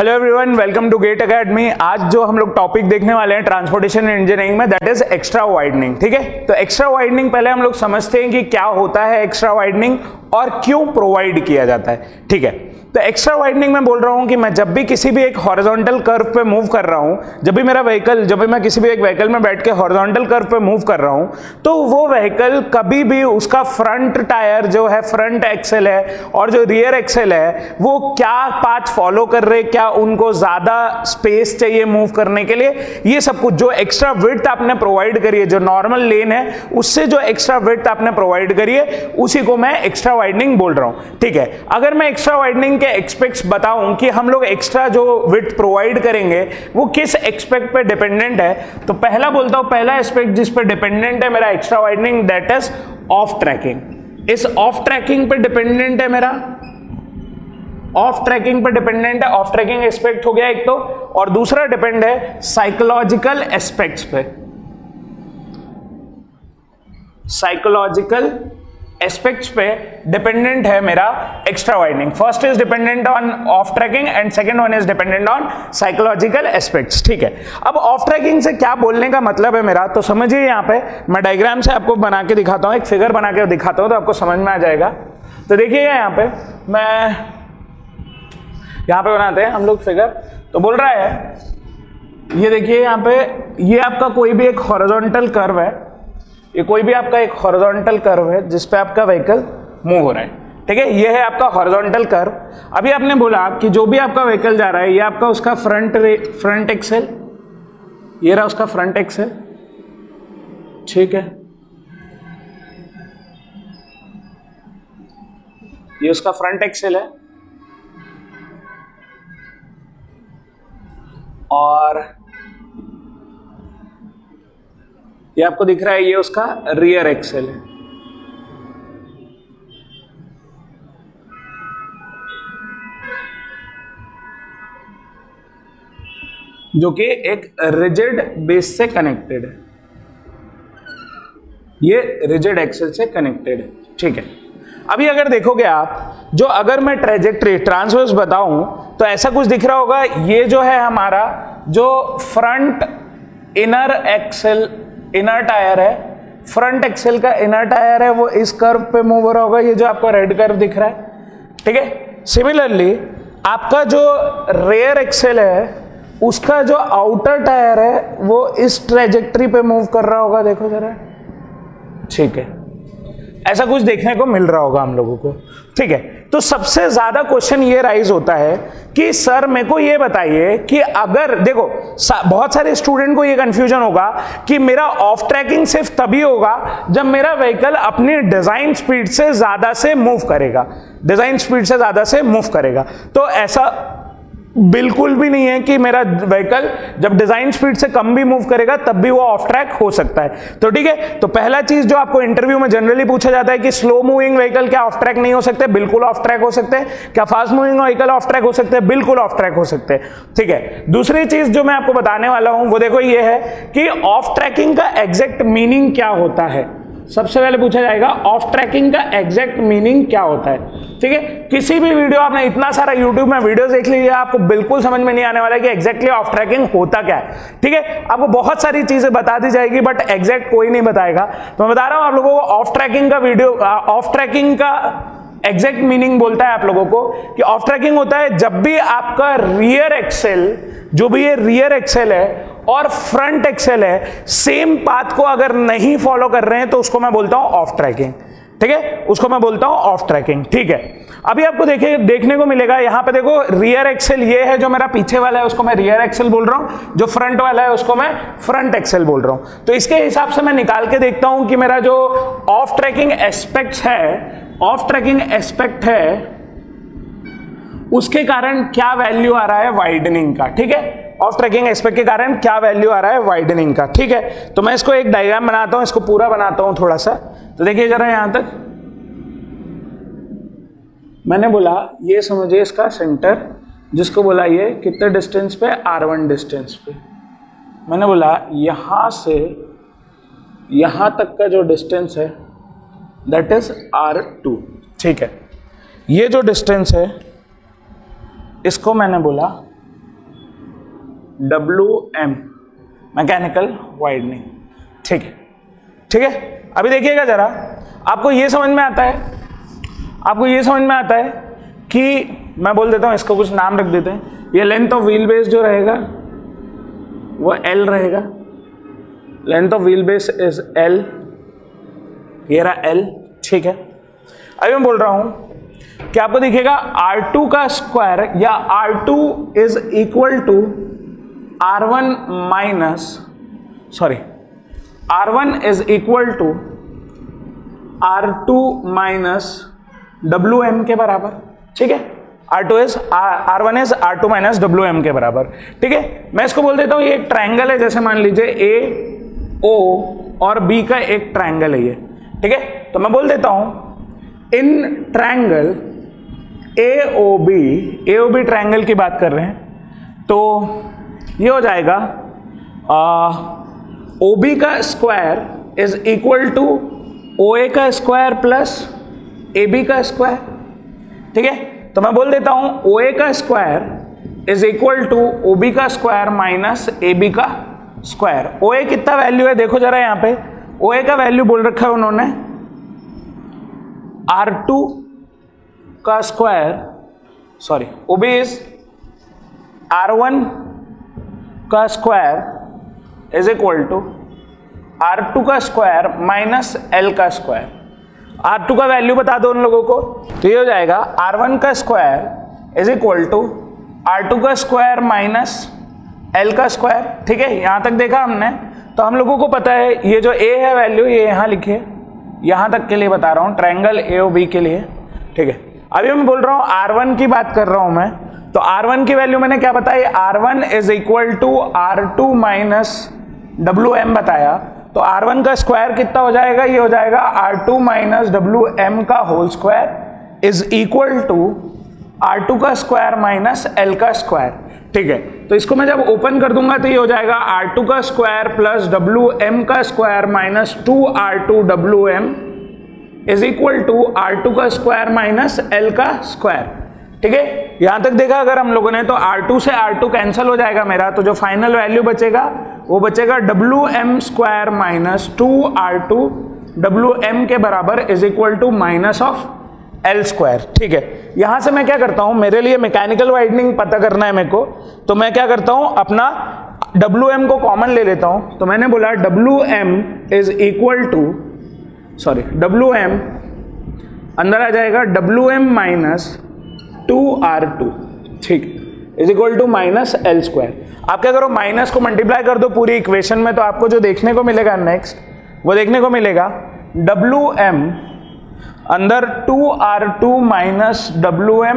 Hello everyone, welcome to GATE academy. आज जो हम लोग टॉपिक देखने वाले हैं ट्रांसपोर्टेशन इंजीनियरिंग में, दैट इज एक्स्ट्रा वाइडनिंग। ठीक है, तो एक्स्ट्रा वाइडनिंग पहले हम लोग समझते हैं कि क्या होता है एक्स्ट्रा वाइडनिंग और क्यों प्रोवाइड किया जाता है। ठीक है, तो एक्स्ट्रा वाइडनिंग में बोल रहा हूँ कि मैं जब भी किसी भी एक हॉरिजॉन्टल कर्व पे मूव कर रहा हूँ, जब भी मैं किसी भी एक व्हीकल में बैठ के हॉरिजॉन्टल कर्व पे मूव कर रहा हूँ, तो वो व्हीकल कभी भी उसका फ्रंट टायर जो है, फ्रंट एक्सेल है और जो रियर एक्सेल है, वो क्या पाथ फॉलो कर रहे, क्या उनको ज़्यादा स्पेस चाहिए मूव करने के लिए, ये सब कुछ जो एक्स्ट्रा विड्थ आपने प्रोवाइड करी है, जो नॉर्मल लेन है उससे जो एक्स्ट्रा विड्थ आपने प्रोवाइड करी है, उसी को मैं एक्स्ट्रा वाइडनिंग बोल रहा हूँ। ठीक है, अगर मैं एक्स्ट्रा वाइडनिंग के एक्सपेक्ट्स बताऊं कि हम लोग एक्स्ट्रा जो विड्थ प्रोवाइड करेंगे वो किस एक्सपेक्ट पे डिपेंडेंट है, तो पहला एस्पेक्ट जिस पे डिपेंडेंट है मेरा extra widening, that is off tracking. इस ऑफ ट्रैकिंग पे डिपेंडेंट है मेरा, ऑफ ट्रैकिंग पे डिपेंडेंट है। ऑफ ट्रैकिंग एस्पेक्ट हो गया एक तो, और दूसरा डिपेंड है साइकोलॉजिकल एस्पेक्ट्स पे। साइकोलॉजिकल एस्पेक्ट्स पे डिपेंडेंट है मेरा extra widening. First is dependent on off tracking and second one is dependent on psychological aspects. ठीक है, अब ऑफ ट्रैकिंग से क्या बोलने का मतलब है मेरा, तो समझिए, यहाँ पे मैं डायग्राम से आपको बना के दिखाता हूँ, एक फिगर बना के दिखाता हूँ तो आपको समझ में आ जाएगा। तो देखिए यहाँ पे बनाते हैं हम लोग फिगर, तो बोल रहा है ये देखिए यहाँ पे, ये आपका कोई भी एक हॉरिजॉन्टल कर्व है, ये कोई भी आपका एक हॉरिजॉन्टल कर्व है जिसपे आपका व्हीकल मूव हो रहा है। ठीक है, ये है आपका हॉरिजॉन्टल कर्व। अभी आपने बोला कि जो भी आपका व्हीकल जा रहा है, ये आपका उसका फ्रंट एक्सेल, ये रहा उसका फ्रंट एक्सेल। ठीक है, ये उसका फ्रंट एक्सेल है और ये आपको दिख रहा है, ये उसका रियर एक्सेल है। जो कि एक रिजिड बेस से कनेक्टेड है, ये रिजिड एक्सेल से कनेक्टेड है। ठीक है, अभी अगर देखोगे आप, जो अगर मैं ट्रेजेक्टरी ट्रांसवर्स बताऊं तो ऐसा कुछ दिख रहा होगा, ये जो है हमारा जो फ्रंट इनर टायर है, फ्रंट एक्सेल का इनर टायर है, वो इस कर्व पे मूव हो रहा होगा, ये जो आपको रेड कर्व दिख रहा है। ठीक है, सिमिलरली आपका जो रेयर एक्सेल है, उसका जो आउटर टायर है वो इस ट्रेजेक्टरी पे मूव कर रहा होगा, देखो जरा। ठीक है, ऐसा कुछ देखने को मिल रहा होगा हम लोगों को। ठीक है, तो सबसे ज़्यादा क्वेश्चन ये राइज होता है कि सर मेरे को ये बताइए कि अगर देखो, बहुत सारे स्टूडेंट को ये कन्फ्यूजन होगा कि मेरा ऑफ ट्रैकिंग सिर्फ तभी होगा जब मेरा व्हीकल अपने डिज़ाइन स्पीड से ज़्यादा से मूव करेगा, तो ऐसा बिल्कुल भी नहीं है कि मेरा व्हीकल जब डिजाइन स्पीड से कम भी मूव करेगा तब भी वो ऑफ ट्रैक हो सकता है। तो ठीक है, तो पहला चीज जो आपको इंटरव्यू में जनरली पूछा जाता है कि स्लो मूविंग व्हीकल क्या ऑफ ट्रैक नहीं हो सकते, बिल्कुल ऑफ ट्रैक हो सकते हैं। क्या fast moving vehicle off track हो सकते हैं, बिल्कुल ऑफ ट्रैक हो सकते हैं। ठीक है, दूसरी चीज जो मैं आपको बताने वाला हूं वो देखो ये है कि ऑफ ट्रैकिंग का एग्जैक्ट मीनिंग क्या होता है। सबसे पहले पूछा जाएगा ऑफ ट्रैकिंग का एग्जैक्ट मीनिंग क्या होता है। ठीक है, किसी भी वीडियो, आपने इतना सारा यूट्यूब में वीडियोस देख लीजिए, आपको बिल्कुल समझ में नहीं आने वाला है कि एग्जैक्टली ऑफ ट्रैकिंग होता क्या है। ठीक है, आपको बहुत सारी चीजें बता दी जाएगी बट एग्जैक्ट कोई नहीं बताएगा, तो मैं बता रहा हूं आप लोगों को ऑफ ट्रैकिंग का वीडियो, ऑफ ट्रैकिंग का एग्जैक्ट मीनिंग बोलता है आप लोगों को कि ऑफ ट्रैकिंग होता है जब भी आपका रियर एक्सेल, जो भी ये रियर एक्सेल है और फ्रंट एक्सेल है, सेम पाथ को अगर नहीं फॉलो कर रहे हैं तो उसको मैं बोलता हूं ऑफ ट्रैकिंग। ठीक है, उसको मैं बोलता हूं ऑफ ट्रैकिंग। ठीक है, अभी आपको देखने को मिलेगा यहाँ पे, देखो रियर एक्सेल ये है, जो मेरा पीछे वाला है उसको मैं रियर एक्सेल बोल रहा हूँ, जो फ्रंट वाला है उसको मैं फ्रंट एक्सेल बोल रहा हूँ। तो इसके हिसाब से मैं निकाल के देखता हूँ कि मेरा जो ऑफ ट्रैकिंग एस्पेक्ट है, उसके कारण क्या वैल्यू आ रहा है वाइडनिंग का। ठीक है, ऑफ ट्रैकिंग एस्पेक्ट के कारण क्या वैल्यू आ रहा है वाइडनिंग का। ठीक है, तो मैं इसको एक डायग्राम बनाता हूं, इसको पूरा बनाता हूं थोड़ा सा। तो देखिए जरा, यहां तक मैंने बोला, ये समझिए इसका सेंटर, जिसको बोला ये कितने डिस्टेंस पे, R1 डिस्टेंस पे। मैंने बोला यहां से यहां तक का जो डिस्टेंस है, दैट इज R2। ठीक है, ये जो डिस्टेंस है इसको मैंने बोला WM मैकेनिकल वाइडनिंग। ठीक है, ठीक है। अभी देखिएगा जरा, आपको ये समझ में आता है, आपको ये समझ में आता है कि मैं बोल देता हूँ, इसको कुछ नाम रख देते हैं। ये लेंथ ऑफ व्हील बेस जो रहेगा वो L रहेगा, length of wheel base is L, ये रहा L। ठीक है, अभी मैं बोल रहा हूँ कि आपको दिखेगा R2 का स्क्वायर या R2 is equal to R1 minus, sorry R1 is equal to R2 minus WM के बराबर। ठीक है, R1 is R2 minus WM के बराबर। ठीक है, मैं इसको बोल देता हूँ ये एक ट्रायंगल है, जैसे मान लीजिए A, O और B का एक ट्रायंगल है ये। ठीक है, तो मैं बोल देता हूँ in triangle AOB, AOB triangle की बात कर रहे हैं, तो ये हो जाएगा OB का square is equal to OA का स्क्वायर प्लस AB का स्क्वायर। ठीक है, तो मैं बोल देता हूं OA का square is equal to OB का स्क्वायर माइनस AB का स्क्वायर। OA कितना वैल्यू है देखो जरा, यहाँ पे OA का वैल्यू बोल रखा है उन्होंने R2 का square, sorry OB is R1 का square is equal to R2 का स्क्वायर माइनस L का स्क्वायर। R2 का वैल्यू बता दो उन लोगों को, तो ये हो जाएगा R1 का square is equal to R2 का स्क्वायर माइनस L का स्क्वायर। ठीक है, यहाँ तक देखा हमने, तो हम लोगों को पता है ये जो A है वैल्यू, ये यहाँ लिखी है, यहाँ तक के लिए बता रहा हूँ ट्रायंगल AOB के लिए। ठीक है, अभी मैं बोल रहा हूँ R1 की बात कर रहा हूँ मैं, तो R1 की वैल्यू मैंने क्या बताया, R1 is equal to R2 minus WM बताया, तो R1 का स्क्वायर कितना हो जाएगा, ये हो जाएगा R2 माइनस WM का whole square is equal to R2 का स्क्वायर माइनस L का स्क्वायर। ठीक है, तो इसको मैं जब ओपन कर दूंगा तो ये हो जाएगा R2 का स्क्वायर प्लस WM का square minus 2R2WM is equal to R2 का स्क्वायर माइनस L का स्क्वायर। ठीक है, यहाँ तक देखा अगर हम लोगों ने, तो R2 से R2 कैंसिल हो जाएगा मेरा, तो जो फाइनल वैल्यू बचेगा वो बचेगा WM स्क्वायर माइनस 2R2WM के बराबर is equal to minus of L square. ठीक है, यहाँ से मैं क्या करता हूँ, मेरे लिए मैकेनिकल वाइडनिंग पता करना है मेरे को, तो मैं क्या करता हूँ अपना WM को कॉमन ले लेता हूँ, तो मैंने बोला WM is equal to, sorry WM अंदर आ जाएगा WM माइनस 2R2, ठीक, is equal to minus L square. आप क्या करो, माइनस को मल्टीप्लाई कर दो पूरी इक्वेशन में, तो आपको जो देखने को मिलेगा नेक्स्ट, वो देखने को मिलेगा WM अंदर 2R2 minus WM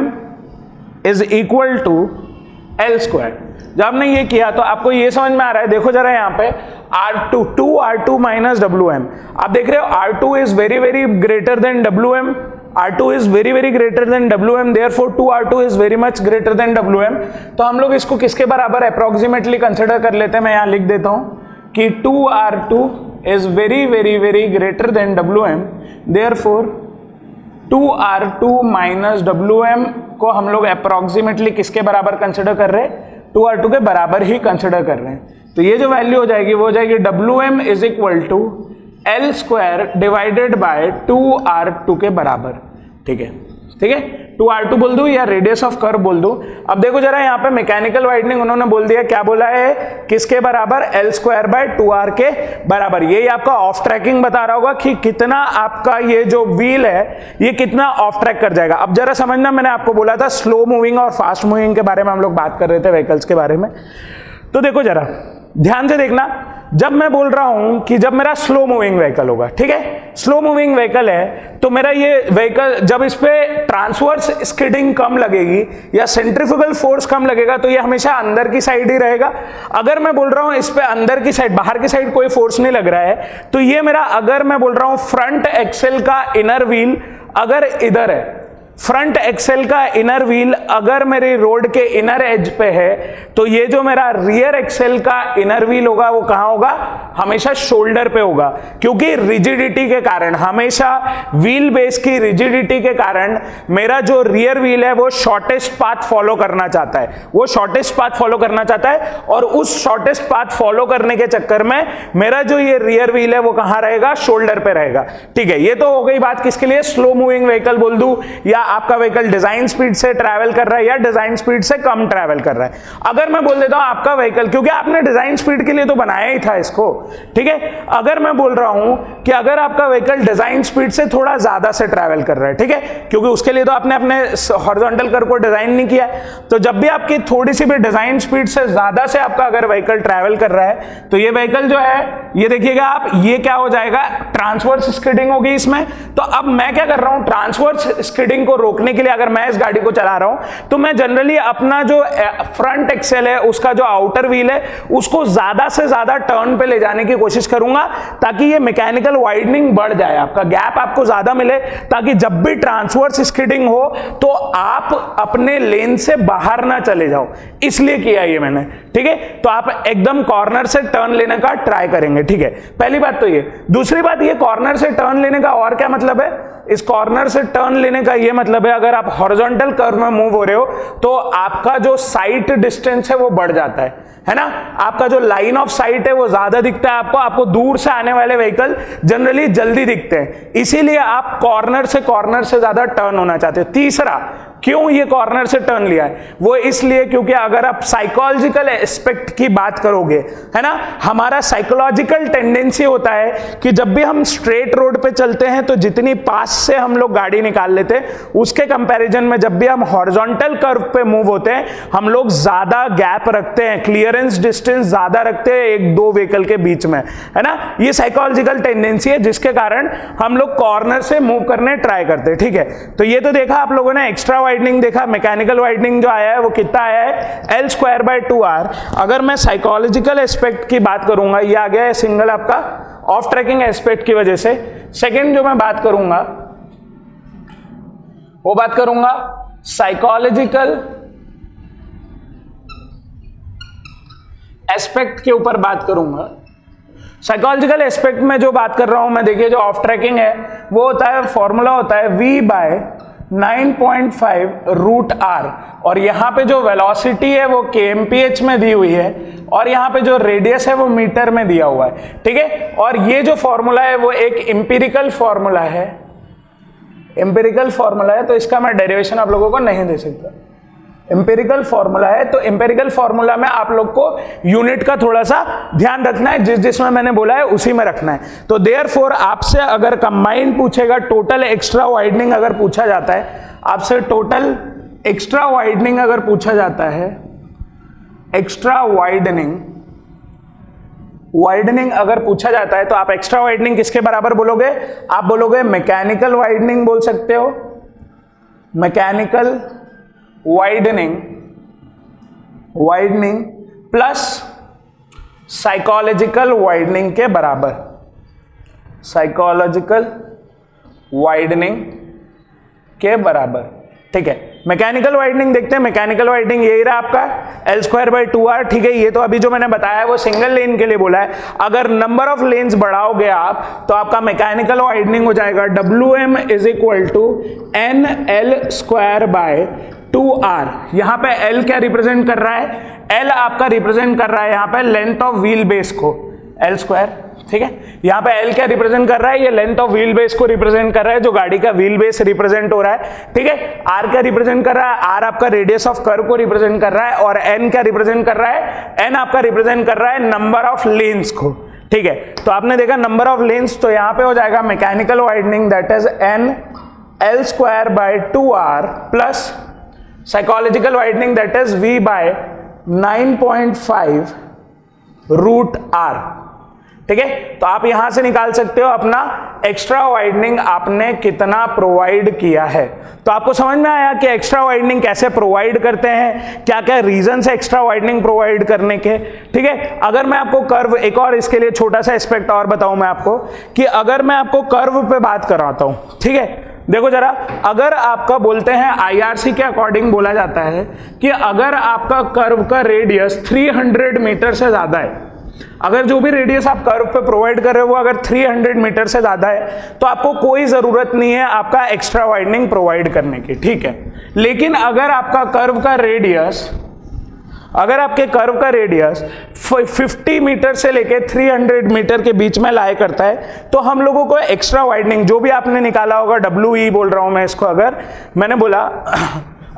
is equal to L square. जब आपने ये किया तो आपको ये समझ में आ रहा है, देखो जरा यहाँ पे R2 2R2 माइनस WM, आप देख रहे हो R2 is very very greater than WM, R2 is very very greater than WM, therefore 2R2 is very much greater than WM। तो हम लोग इसको किसके बराबर approximately consider कर लेते हैं, मैं यहाँ लिख देता हूँ कि 2R2 is very very very greater than WM, therefore 2R2 minus WM को हम लोग approximately किसके बराबर consider कर रहे हैं, 2R2 के बराबर ही consider कर रहे हैं। तो ये जो value हो जाएगी वो हो जाएगी WM is equal to L square divided by 2R2 के बराबर। ठीक है, ठीक है, 2R2 बोल दूं या रेडियस ऑफ कर्व बोल दूं। अब देखो जरा यहाँ पे मैकेनिकल वाइडनिंग उन्होंने बोल दिया, क्या बोला है, किसके बराबर, L स्क्वायर बाय 2R के बराबर। यही आपका ऑफ ट्रैकिंग बता रहा होगा कि कितना आपका ये जो व्हील है ये कितना ऑफ ट्रैक कर जाएगा। अब जरा समझना, मैंने आपको बोला था स्लो मूविंग और फास्ट मूविंग के बारे में हम लोग बात कर रहे थे व्हीकल्स के बारे में, तो देखो जरा ध्यान से देखना, जब मैं बोल रहा हूं कि जब मेरा स्लो मूविंग व्हीकल होगा, ठीक है, स्लो मूविंग व्हीकल है तो मेरा ये व्हीकल जब इस पे ट्रांसवर्स स्किडिंग कम लगेगी या सेंट्रीफ्यूगल फोर्स कम लगेगा तो ये हमेशा अंदर की साइड ही रहेगा। अगर मैं बोल रहा हूं इस पे अंदर की साइड, बाहर की साइड कोई फोर्स नहीं लग रहा है, तो ये मेरा, अगर मैं बोल रहा हूं फ्रंट एक्सेल का इनर व्हील अगर इधर है फ्रंट एक्सेल का इनर व्हील अगर मेरे रोड के इनर एज पे है तो ये जो मेरा रियर एक्सेल का इनर व्हील होगा वो कहाँ होगा, हमेशा शोल्डर पे होगा, क्योंकि रिजिडिटी के कारण, हमेशा व्हील बेस की रिजिडिटी के कारण मेरा जो रियर व्हील है वो शॉर्टेस्ट पाथ फॉलो करना चाहता है, वो शॉर्टेस्ट पाथ फॉलो करना चाहता है, और उस शॉर्टेस्ट पाथ फॉलो करने के चक्कर में मेरा जो ये रियर व्हील है वो कहाँ रहेगा, शोल्डर पे रहेगा। ठीक है, ये तो हो गई बात किसके लिए, स्लो मूविंग व्हीकल बोल दूं या आपका व्हीकल डिजाइन स्पीड से ट्रैवल कर रहा है या डिजाइन स्पीड से कम ट्रैवल कर रहा है। अगर मैं बोल देता हूं आपका व्हीकल, क्योंकि आपने डिजाइन स्पीड के लिए तो बनाया ही था इसको, ठीक है, अगर मैं बोल रहा हूं कि अगर आपका व्हीकल डिजाइन स्पीड से थोड़ा ज्यादा से ट्रैवल कर रहा है, ठीक है, क्योंकि उसके लिए तो आपने अपने हॉरिजॉन्टल कर्व को डिजाइन नहीं किया, तो जब भी आपकी थोड़ी सी भी डिजाइन स्पीड से ज्यादा से आपका अगर व्हीकल ट्रैवल कर रहा है तो ये व्हीकल जो है, ये देखिएगा आप, ये क्या हो जाएगा, ट्रांसवर्स स्किडिंग होगी इसमें। तो अब मैं क्या कर रहा हूं, ट्रांसवर्स स्किडिंग को रोकने के लिए अगर मैं इस गाड़ी को चला रहा हूं तो मैं जनरली अपना जो फ्रंट एक्सेल है उसका जो आउटर व्हील है उसको ज्यादा से ज्यादा टर्न पे ले जाने की कोशिश करूंगा, ताकि ये मैकेनिकल वाइडनिंग बढ़ जाए, आपका गैप आपको ज्यादा मिले, ताकि जब भी ट्रांसवर्स स्किडिंग हो तो आप अपने लेन से बाहर ना चले जाओ, इसलिए किया ये मैंने। ठीक है, तो आप एकदम कॉर्नर से टर्न लेने का ट्राई करेंगे। ठीक है, पहली बात तो ये। दूसरी बात, ये कॉर्नर से टर्न लेने का और क्या मतलब है, इस कॉर्नर से टर्न लेने का ये मतलब है अगर आप हॉरिजॉन्टल कर्व में मूव हो रहे हो तो आपका जो साइट डिस्टेंस है वो बढ़ जाता है ना, आपका जो लाइन ऑफ साइट है वो ज्यादा दिखता है आपको, आपको दूर से आने वाले व्हीकल जनरली जल्दी दिखते हैं, इसीलिए आप कॉर्नर से ज्यादा टर्न होना चाहते हो। तीसरा, क्यों ये कॉर्नर से टर्न लिया है, वो इसलिए क्योंकि अगर आप साइकोलॉजिकल एस्पेक्ट की बात करोगे, है ना, हमारा साइकोलॉजिकल टेंडेंसी होता है कि जब भी हम स्ट्रेट रोड पे चलते हैं तो जितनी पास से हम लोग गाड़ी निकाल लेते हैं उसके कंपैरिजन में जब भी हम हॉरिजॉन्टल कर्व पे मूव होते हैं हम लोग ज्यादा गैप रखते हैं, क्लियरेंस डिस्टेंस ज्यादा रखते हैं एक दो व्हीकल के बीच में, है ना, ये साइकोलॉजिकल टेंडेंसी है जिसके कारण हम लोग कॉर्नर से मूव करने ट्राई करते हैं। ठीक है, तो ये तो देखा आप लोगों ने, एक्स्ट्रा वाइडनिंग देखा, मैकेनिकल वाइडनिंग जो आया है वो कितना आया है, L स्क्वायर बाय 2R। अगर मैं साइकोलॉजिकल एस्पेक्ट की बात करूंगा, ये आ गया है सिंगल आपका ऑफ ट्रैकिंग एस्पेक्ट की वजह से। सेकंड जो मैं बात करूंगा वो बात करूंगा साइकोलॉजिकल एस्पेक्ट के ऊपर बात करूंगा। साइकोलॉजिकल एस्पेक्ट में जो बात कर रहा हूं मैं, देखिए जो ऑफ ट्रैकिंग है वो होता है, फॉर्मूला होता है V बाय 9.5 रूट R, और यहाँ पे जो वेलोसिटी है वो kmph में दी हुई है और यहाँ पे जो रेडियस है वो मीटर में दिया हुआ है। ठीक है, और ये जो फॉर्मूला है वो एक एम्पिरिकल फॉर्मूला है, एम्पिरिकल फॉर्मूला है, तो इसका मैं डेरिवेशन आप लोगों को नहीं दे सकता, एम्पेरिकल फॉर्मूला है, तो एम्पेरिकल फॉर्मूला में आप लोग को यूनिट का थोड़ा सा ध्यान रखना है, जिस जिसमें मैंने बोला है उसी में रखना है। तो देयरफॉर आपसे अगर कंबाइंड पूछेगा, टोटल एक्स्ट्रा वाइडनिंग अगर पूछा जाता है आपसे, टोटल एक्स्ट्रा वाइडनिंग अगर पूछा जाता है, एक्स्ट्रा वाइडनिंग अगर पूछा जाता है तो आप एक्स्ट्रा वाइडनिंग किसके बराबर बोलोगे, आप बोलोगे मैकेनिकल वाइडनिंग बोल सकते हो, mechanical widening plus psychological widening के बराबर, साइकोलॉजिकल वाइडनिंग के बराबर। ठीक है, मैकेनिकल वाइडनिंग देखते हैं, मैकेनिकल वाइडनिंग यही रहा आपका एल स्क्वायर बाई 2R। ठीक है, ये तो अभी जो मैंने बताया है वो सिंगल लेन के लिए बोला है, अगर नंबर ऑफ लेन्स बढ़ाओगे आप तो आपका मैकेनिकल वाइडनिंग हो जाएगा WM is equal to NL square by 2R। यहाँ पे L क्या रिप्रेजेंट कर रहा है, L आपका रिप्रेजेंट कर रहा है यहाँ पे लेंथ ऑफ व्हील बेस को, L स्क्वायर। ठीक है, यहाँ पे L क्या रिप्रेजेंट कर रहा है, ये लेंथ ऑफ व्हील बेस को रिप्रेजेंट कर रहा है, जो गाड़ी का व्हील बेस रिप्रेजेंट हो रहा है। ठीक है, R क्या रिप्रेजेंट कर रहा है, R आपका रेडियस ऑफ कर्व को रिप्रेजेंट कर रहा है, और N क्या रिप्रेजेंट कर रहा है, N आपका रिप्रेजेंट कर रहा है नंबर ऑफ लेन्स को। ठीक है, तो आपने देखा नंबर ऑफ लेन्स, तो यहाँ पे हो जाएगा mechanical widening that is NL square by 2R plus psychological widening that is V by 9.5 root R। ठीक है, तो आप यहां से निकाल सकते हो अपना एक्स्ट्रा वाइडनिंग आपने कितना प्रोवाइड किया है। तो आपको समझ में आया कि एक्स्ट्रा वाइडनिंग कैसे प्रोवाइड करते हैं, क्या क्या रीजंस है एक्स्ट्रा वाइडनिंग प्रोवाइड करने के। ठीक है, अगर मैं आपको कर्व, एक और इसके लिए छोटा सा एस्पेक्ट और बताऊं मैं आपको, कि अगर मैं आपको कर्व पे बात कराता हूं, ठीक है, देखो जरा, अगर आपका बोलते हैं आईआरसी के अकॉर्डिंग बोला जाता है कि अगर आपका कर्व का रेडियस 300 मीटर से ज्यादा है, अगर जो भी रेडियस आप कर्व पे प्रोवाइड कर रहे हो वो अगर 300 मीटर से ज्यादा है तो आपको कोई जरूरत नहीं है आपका एक्स्ट्रा वाइडनिंग प्रोवाइड करने की, ठीक है। लेकिन अगर आपका कर्व का रेडियस, अगर आपके कर्व का रेडियस 50 मीटर से लेके 300 मीटर के बीच में लाए करता है तो हम लोगों को एक्स्ट्रा वाइडनिंग जो भी आपने निकाला होगा, WE बोल रहा हूं मैं इसको, अगर मैंने बोला,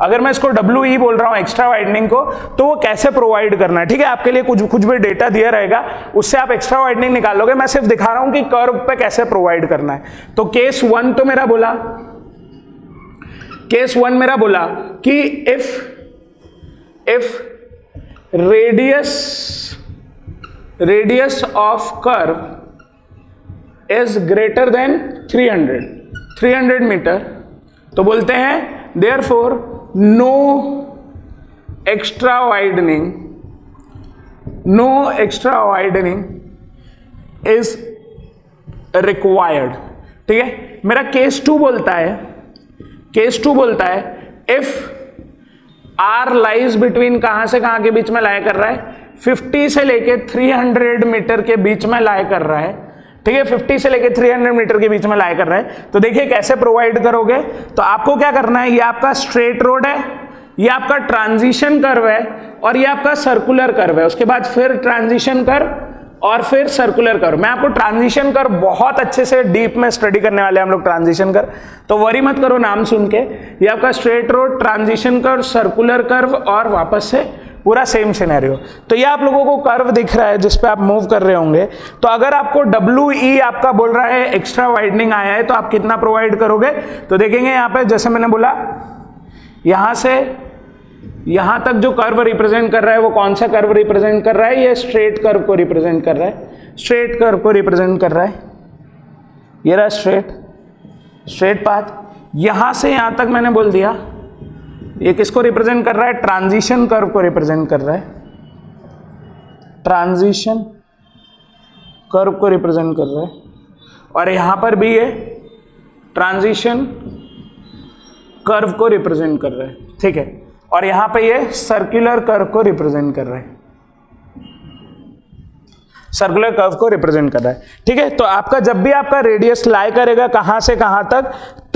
अगर मैं इसको WE बोल रहा हूं एक्स्ट्रा वाइडनिंग को, तो वो कैसे प्रोवाइड करना है, ठीक है। आपके लिए कुछ भी डेटा दिया रहेगा, उससे आप एक्स्ट्रा वाइडनिंग निकालोगे। मैं सिर्फ दिखा रहा हूं कि कर्व पे कैसे प्रोवाइड करना है। तो केस 1 तो मेरा बोला, केस 1 मेरा बोला कि if radius of curve is greater than 300 meter, तो बोलते हैं therefore no extra widening is required, ठीक है। मेरा केस 2 बोलता है, केस 2 बोलता है if R लाइज बिटवीन, कहां से कहां के बीच में लाया कर रहा है, 50 से लेके 300 मीटर के बीच में लाया कर रहा है, ठीक है। 50 से लेके 300 मीटर के बीच में लाया कर रहा है, तो देखिए कैसे प्रोवाइड करोगे। तो आपको क्या करना है, ये आपका स्ट्रेट रोड है, ये आपका ट्रांजिशन कर्व है और ये आपका सर्कुलर कर्व है, उसके बाद फिर ट्रांजिशन कर्व और फिर सर्कुलर कर्व। मैं आपको ट्रांजिशन कर्व बहुत अच्छे से डीप में स्टडी करने वाले हम लोग ट्रांजिशन कर्व, तो वरी मत करो नाम सुन के। ये आपका straight road, transition curve, circular curve और वापस से पूरा सेम सिनेरियो। तो ये आप लोगों को कर्व दिख रहा है जिस पे आप मूव कर रहे होंगे। तो अगर आपको WE आपका बोल रहा है एक्स्ट्रा वाइडनिंग आया है तो आप कितना प्रोवाइड करोगे, तो देखेंगे यहाँ पे, जैसे मैंने बोला यहाँ से यहां तक जो कर्व रिप्रेजेंट कर रहा है वो कौन सा कर्व रिप्रेजेंट कर रहा है, ये स्ट्रेट कर्व को रिप्रेजेंट कर रहा है, स्ट्रेट कर्व को रिप्रेजेंट कर रहा है। ये रहा स्ट्रेट पाथ। यहां से यहां तक मैंने बोल दिया ये किसको रिप्रेजेंट कर रहा है, ट्रांजिशन कर्व को रिप्रेजेंट कर रहा है, ट्रांजिशन कर्व को रिप्रेजेंट कर रहा है। और यहां पर भी ये ट्रांजिशन कर्व को रिप्रेजेंट कर रहा है, ठीक है। और यहां पे ये सर्कुलर कर्व को रिप्रेजेंट कर रहे हैं, सर्कुलर कर्व को रिप्रेजेंट कर रहा है, ठीक है। तो आपका जब भी आपका रेडियस लाई करेगा कहां से कहां तक,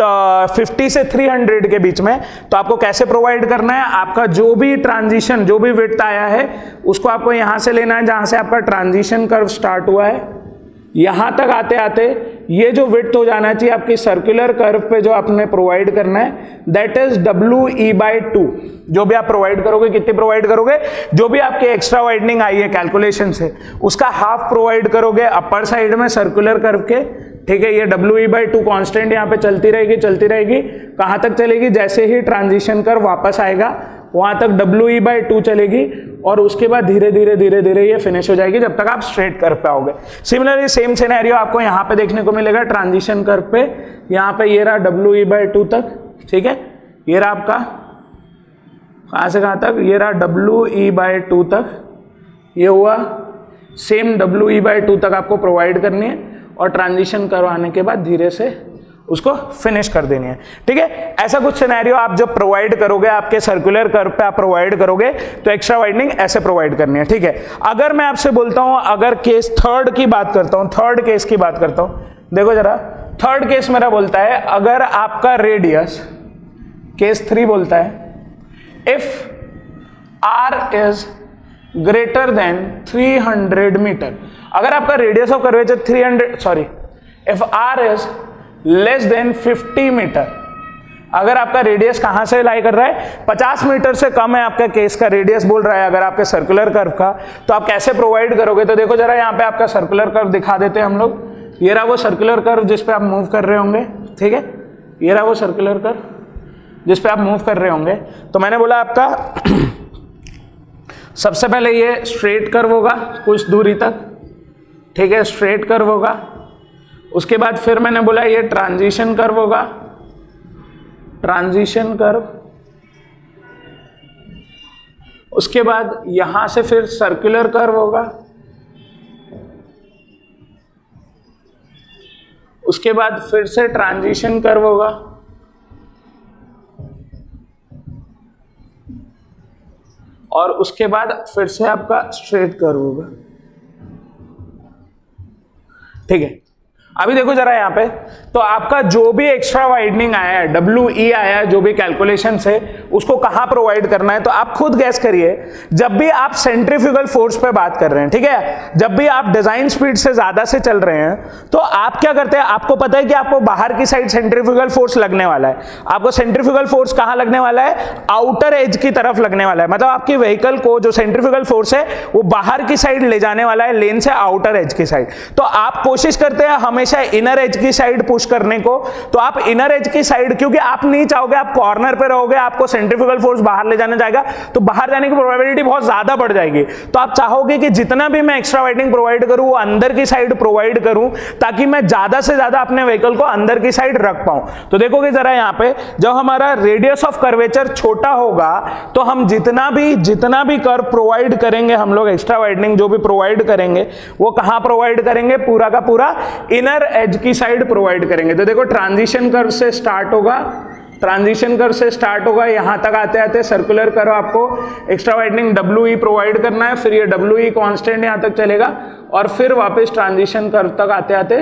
तो 50 से 300 के बीच में, तो आपको कैसे प्रोवाइड करना है, आपका जो भी ट्रांजिशन, जो भी विड्थ आया है उसको आपको यहां से लेना है, जहां से आपका ट्रांजिशन कर्व स्टार्ट हुआ है यहां तक आते आते ये जो विड्थ हो जाना चाहिए आपकी सर्कुलर कर्व पे, जो आपने प्रोवाइड करना है दैट इज WE/2। जो भी आप प्रोवाइड करोगे, कितनी प्रोवाइड करोगे, जो भी आपके एक्स्ट्रा वाइडनिंग आई है कैलकुलेशन से उसका हाफ प्रोवाइड करोगे अपर साइड में सर्कुलर कर्व के, ठीक है। ये WE/2 कॉन्स्टेंट यहाँ पे चलती रहेगी कहाँ तक चलेगी, जैसे ही ट्रांजिशन कर्व वापस आएगा वहां तक WE/2 चलेगी और उसके बाद धीरे धीरे धीरे धीरे ये फिनिश हो जाएगी जब तक आप स्ट्रेट कर्व पे आओगे। सिमिलरली सेम सिनेरियो आपको यहाँ पे देखने को मिलेगा ट्रांजिशन कर्व पे, यहाँ पे ये रहा WE/2 तक, ठीक है। ये रहा आपका कहाँ से कहाँ तक, ये रहा WE/2 तक, ये हुआ सेम WE/2 तक आपको प्रोवाइड करनी है और ट्रांजिशन कर्व आने के बाद धीरे से उसको फिनिश कर देनी है, ठीक है। ऐसा कुछ सिनेरियो आप जब प्रोवाइड करोगे, आपके सर्कुलर कर्व पे आप प्रोवाइड करोगे तो एक्स्ट्रा वाइडनिंग ऐसे प्रोवाइड करनी है, ठीक है। अगर मैं आपसे बोलता हूं, अगर केस 3 की बात करता हूं, थर्ड केस की बात करता हूं, देखो जरा, थर्ड केस मेरा बोलता है अगर आपका रेडियस, केस 3 बोलता है if R is greater than 300 meter, अगर आपका radius of curvature 300 if R is less than 50 meter, अगर आपका रेडियस कहां से लाई कर रहा है, 50 मीटर से कम है आपका केस का रेडियस बोल रहा है अगर आपके सर्कुलर कर्व का, तो आप कैसे प्रोवाइड करोगे। तो देखो जरा यहाँ पे आपका सर्कुलर कर्व दिखा देते हैं हम लोग, ये रहा वो सर्कुलर कर्व जिस पे आप मूव कर रहे होंगे, ठीक है। ये रहा वो सर्कुलर कर्व जिस पे आप मूव कर रहे होंगे। तो मैंने बोला आपका सबसे पहले ये स्ट्रेट कर्व होगा कुछ दूरी तक, ठीक है, स्ट्रेट कर्व होगा। उसके बाद फिर मैंने बोला ये ट्रांजिशन कर्व होगा, ट्रांजिशन कर्व। उसके बाद यहां से फिर सर्कुलर कर्व होगा। उसके बाद फिर से ट्रांजिशन कर्व होगा। और उसके बाद फिर से आपका स्ट्रेट कर्व होगा। ठीक है, अभी देखो जरा यहाँ पे, तो आपका जो भी एक्स्ट्रा वाइडनिंग आया है, WE आया है, जो भी कैलकुलेशन है उसको कहाँ प्रोवाइड करना है, तो आप खुद गैस करिए। जब भी आप सेंट्रीफ्यूगल फोर्स पे बात कर रहे हैं, ठीक है, जब भी आप डिजाइन स्पीड से ज्यादा से चल रहे हैं, तो आप क्या करते हैं, आपको पता है कि आपको बाहर की साइड सेंट्रीफ्यूगल फोर्स लगने वाला है। आपको सेंट्रीफ्यूगल फोर्स कहाँ लगने वाला है, आउटर एज की तरफ लगने वाला है। मतलब आपकी व्हीकल को जो सेंट्रीफ्यूगल फोर्स है वो बाहर की साइड ले जाने वाला है, लेन से आउटर एज की साइड। तो आप कोशिश करते हैं हमेशा इनर एज की साइड पुश करने को, तो आप इनर एज की साइड, क्योंकि आप नहीं चाहोगे, आप कॉर्नर पे रहोगे, आपको सेंट्रीफ्यूगल फोर्स बाहर ले जाना जाएगा, तो बाहर जाने की प्रोबेबिलिटी बहुत ज्यादा बढ़ जाएगी। तो आप चाहोगे कि जितना भी मैं एक्स्ट्रा वाइडनिंग प्रोवाइड करूं वो अंदर की साइड प्रोवाइड करूं, ताकि मैं ज्यादा से ज्यादा अपने व्हीकल को अंदर की साइड रख पाऊं। तो देखोगे जरा यहाँ पे, जब हमारा रेडियस ऑफ कर्वेचर छोटा होगा तो हम जितना भी कर्व प्रोवाइड करेंगे, हम लोग एक्स्ट्रा वाइडनिंग जो भी प्रोवाइड करेंगे वो कहां प्रोवाइड करेंगे, पूरा का पूरा इनर एज की साइड प्रोवाइड करेंगे। तो देखो ट्रांजिशन कर्व से स्टार्ट होगा, ट्रांजिशन कर्व से स्टार्ट होगा, यहां तक आते आते सर्कुलर कर्व आपको एक्स्ट्रा वाइडनिंग WE प्रोवाइड करना है, फिर ये WE कांस्टेंट यहां तक चलेगा और फिर वापस ट्रांजिशन कर्व तक आते आते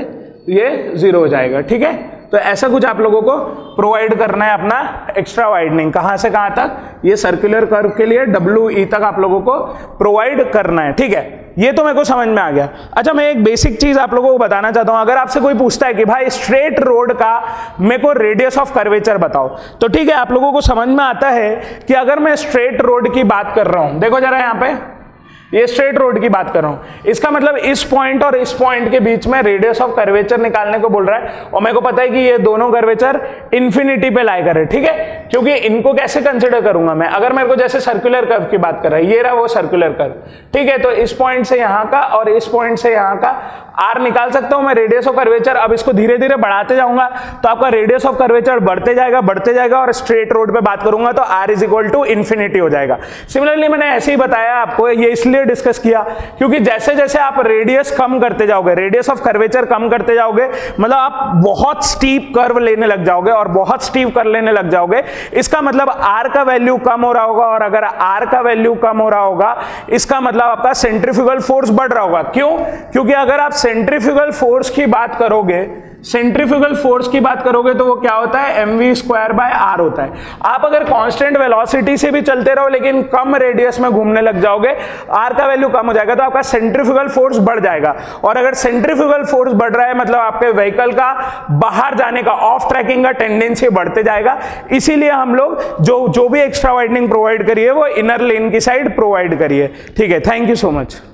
ये जीरो हो जाएगा। ठीक है, तो ऐसा कुछ आप लोगों को प्रोवाइड करना है अपना एक्स्ट्रा वाइडनिंग, कहां से कहां तक, ये सर्कुलर कर्व के लिए WE तक आप लोगों को प्रोवाइड करना है। ठीक है, ये तो मेरे को समझ में आ गया। अच्छा, मैं एक बेसिक चीज आप लोगों को बताना चाहता हूं। अगर आपसे कोई पूछता है कि भाई स्ट्रेट रोड का मेरे को रेडियस ऑफ कर्वेचर बताओ, तो ठीक है, आप लोगों को समझ में आता है कि अगर मैं स्ट्रेट रोड की बात कर रहा हूं, देखो जरा यहां पे, ये स्ट्रेट रोड की बात कर रहा हूं, इसका मतलब इस पॉइंट और इस पॉइंट के बीच में रेडियस ऑफ कर्वेचर निकालने को बोल रहा है, और मेरे को पता है कि ये दोनों कर्वेचर इंफिनिटी पे लाई करे। ठीक है, क्योंकि इनको कैसे कंसिडर करूंगा मैं, अगर मेरे को जैसे सर्कुलर कर्व की बात कर रहा है, ये रहा वो सर्कुलर कर्व। ठीक है, तो इस पॉइंट से यहां का और इस पॉइंट से यहां का आर निकाल सकता हूं मैं, रेडियस ऑफ कर्वेचर। अब इसको धीरे धीरे बढ़ाते जाऊंगा तो आपका रेडियस ऑफ कर्वेचर बढ़ते जाएगा, बढ़ते जाएगा, और स्ट्रेट रोड पे बात करूंगा तो R is equal to infinity हो जाएगा। सिमिलरली मैंने ऐसे ही बताया आपको, ये इसलिए डिस्कस किया क्योंकि जैसे जैसे आप रेडियस कम करते जाओगे, रेडियस ऑफ कर्वेचर कम करते जाओगे, मतलब आप बहुत स्टीप कर्व लेने लग जाओगे, और बहुत स्टीप कर्व लेने लग जाओगे, इसका मतलब आर का वैल्यू कम हो रहा होगा, और अगर आर का वैल्यू कम हो रहा होगा इसका मतलब आपका सेंट्रीफ्यूगल फोर्स बढ़ रहा होगा। क्यों? क्योंकि अगर आप सेंट्रीफ्यूगल फोर्स की बात करोगे, सेंट्रीफ्यूगल फोर्स की बात करोगे तो वो क्या होता है, mv² r होता है। आप अगर कांस्टेंट वेलोसिटी से भी चलते रहो लेकिन कम रेडियस में घूमने लग जाओगे, r का वैल्यू कम हो जाएगा, तो आपका सेंट्रीफ्यूगल फोर्स बढ़ जाएगा। और अगर सेंट्रीफ्यूगल फोर्स बढ़ रहा है मतलब आपके व्हीकल का बाहर जाने का, ऑफ ट्रैकिंग का टेंडेंसी बढ़ते जाएगा। इसीलिए हम लोग जो भी एक्स्ट्रा वाइडनिंग प्रोवाइड करिए वो इनर लेन की साइड प्रोवाइड करिए। ठीक है, थैंक यू सो मच।